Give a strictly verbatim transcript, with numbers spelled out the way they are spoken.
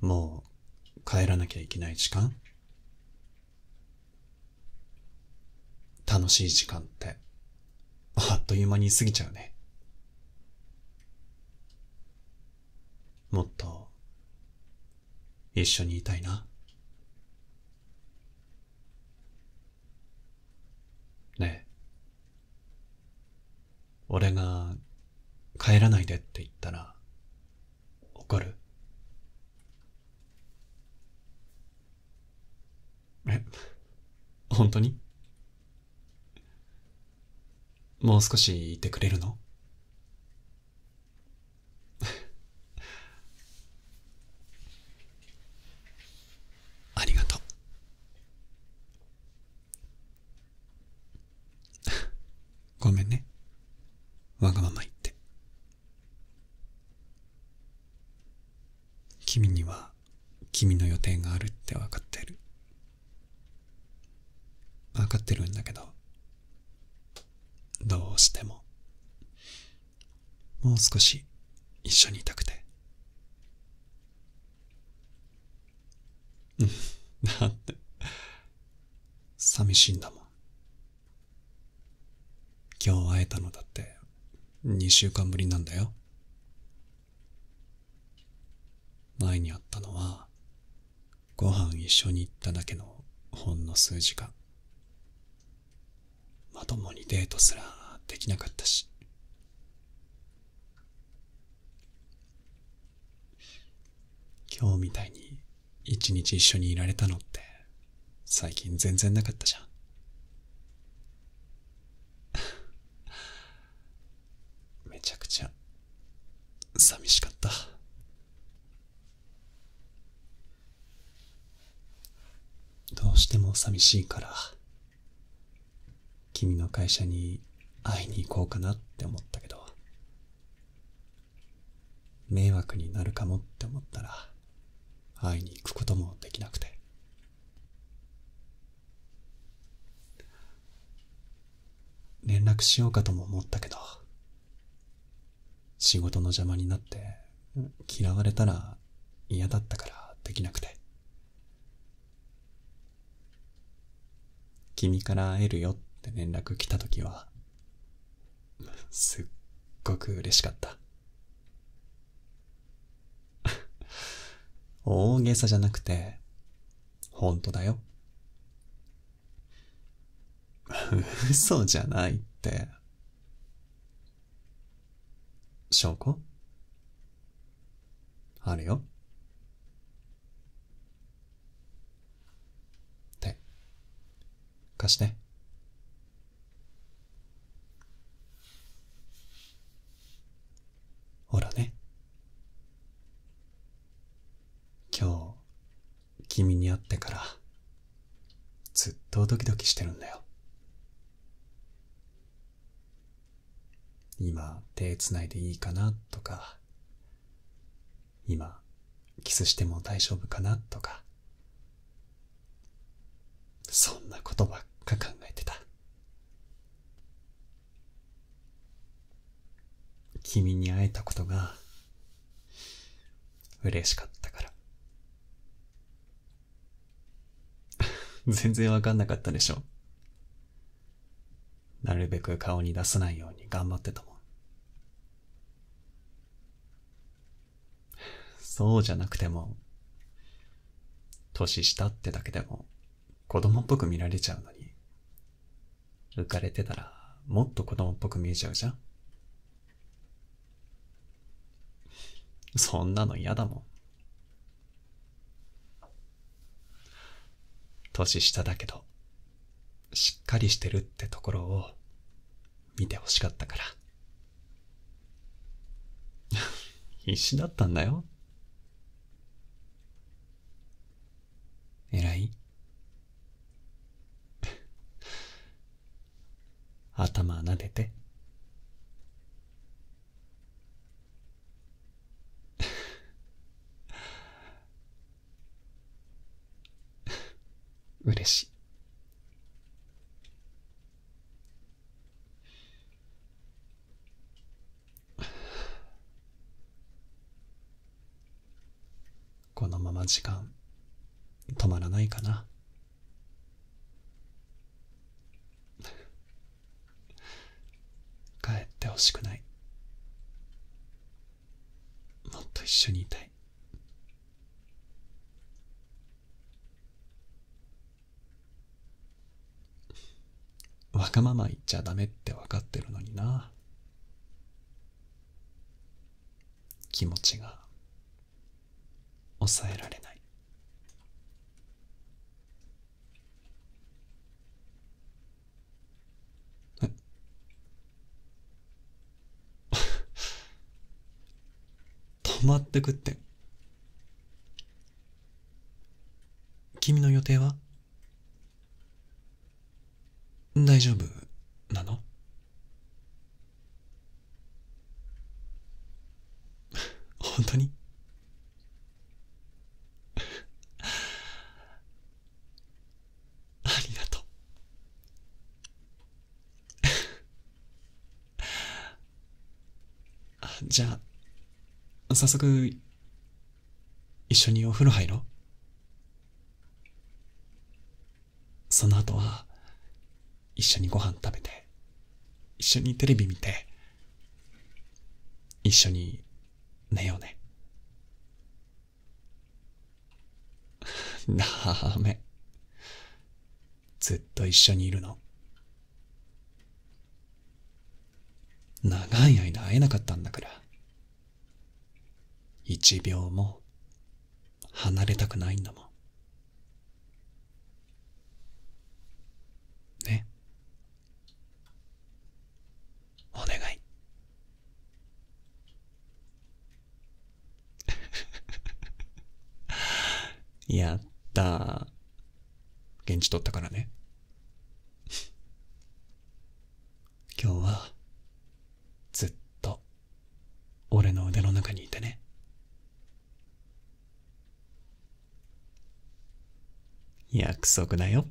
もう帰らなきゃいけない時間、楽しい時間ってあっという間に過ぎちゃうね。もっと一緒にいたいな。ねえ、俺が帰らないでって言ったら怒る？え、本当に？もう少しいてくれるの？ありがとう。ごめんね、わがまま言って。君には君の予定があるって分かってる。分かってるんだけど、どうしてももう少し一緒にいたくて。だって寂しいんだもん。今日会えたのだってにしゅうかんぶりなんだよ。前に会ったのはご飯一緒に行っただけのほんの数時間。まともにデートすらできなかったし。今日みたいに一日一緒にいられたのって最近全然なかったじゃん。めちゃくちゃ寂しかった。どうしても寂しいから君の会社に会いに行こうかなって思ったけど、迷惑になるかもって思ったら会いに行くこともできなくて。連絡しようかとも思ったけど、仕事の邪魔になって嫌われたら嫌だったからできなくて。君から会えるよって連絡来た時はすっごく嬉しかった大げさじゃなくて本当だよ嘘じゃないって。証拠あるよって貸して。ほらね、今日君に会ってからずっとドキドキしてるんだよ。今手つないでいいかなとか、今キスしても大丈夫かなとか、そんなことばっか考えてた。君に会えたことが嬉しかったから全然わかんなかったでしょ。なるべく顔に出さないように頑張ってたもん。そうじゃなくても年下ってだけでも子供っぽく見られちゃうのに、浮かれてたらもっと子供っぽく見えちゃうじゃん。そんなの嫌だもん。年下だけどしっかりしてるってところを見てほしかったから必死だったんだよ。偉い頭撫でて。嬉しい。このまま時間止まらないかな。帰ってほしくない。もっと一緒にいたい。わがまま言っちゃダメって分かってるのにな。気持ちが抑えられない。え止まってくって。君の予定は大丈夫なの？本当に？ありがとう。あ、じゃあ早速一緒にお風呂入ろう。その後は一緒にご飯食べて、一緒にテレビ見て、一緒に寝ようね。ダメ。ずっと一緒にいるの。長い間会えなかったんだから。一秒も離れたくないんだもん。ね。お願い。やったー。現地取ったからね。今日はずっと俺の腕の中にいてね。約束だよ。